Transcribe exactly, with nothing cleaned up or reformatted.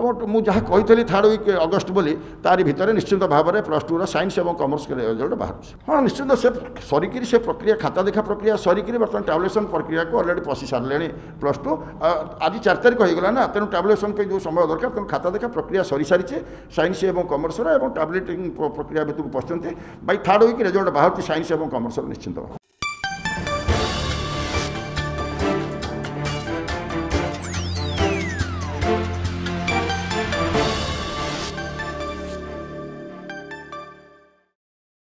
मुझे कही third Wick August बोली तार भितर निश्चिंत भाव में प्लस टू साइंस और कमर्स के रिजल्ट बाहर। हाँ निश्चिंत से सरिकी से प्रक्रिया खाता देखा प्रक्रिया सरिकी बर्तमान टाबुलेसन प्रक्रिया को अलरेडी पशि सारे प्लस टू आज चार तारीख होगा ना तेनाली टाबुलेसन जो समय दरकार तेनाली खाता देखा प्रक्रिया सरी सारी साइंस और कमर्स और टाबलेटिंग प्रक्रिया भितर पश्चिंट बै थार्ड विक रिजल्ट बाहर साइंस और कमर्स निश्चिंत।